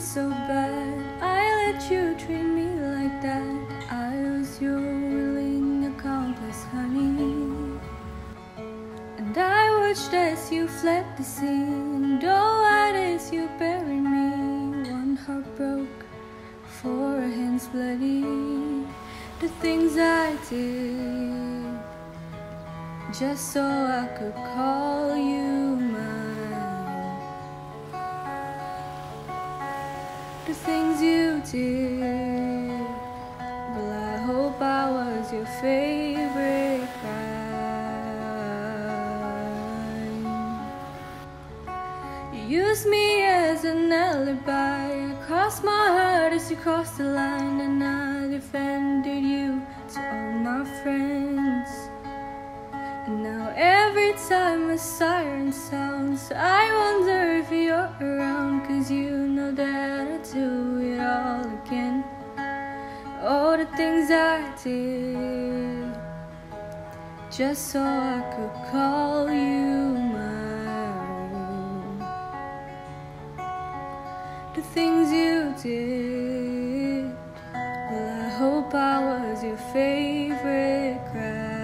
I'm so bad, I let you treat me like that. I was your willing accomplice, honey, and I watched as you fled the scene. Though I as you buried me, one heart broke, four hands bloody. The things I did just so I could call you mine. The things you did, well, I hope I was your favorite guy. You used me as an alibi. I crossed my heart as you crossed the line, and I defended you to all my friends. And now every time a siren sounds, I wonder if you're around, 'cause you know that I'd do it all again. All the things I did just so I could call you mine. The things you did, well, I hope I was your favorite crime.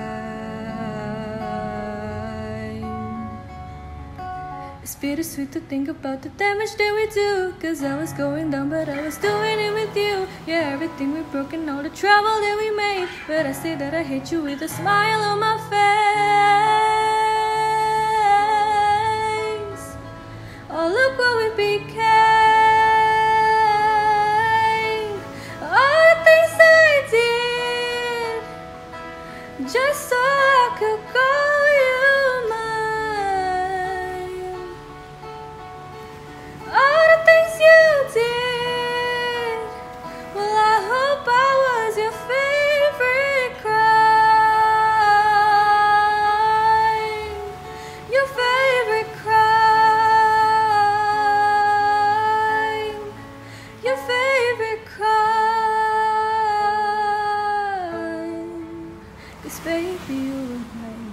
It's bittersweet to think about the damage that we do, 'cause I was going down, but I was doing it with you. Yeah, everything we broke and all the trouble that we made, but I say that I hate you with a smile on my face. Oh, look what we became. Just so I could call you mine. All the things you did, well, I hope I was your favorite crime. Your favorite crime. Your favorite crime. Baby, you were mine.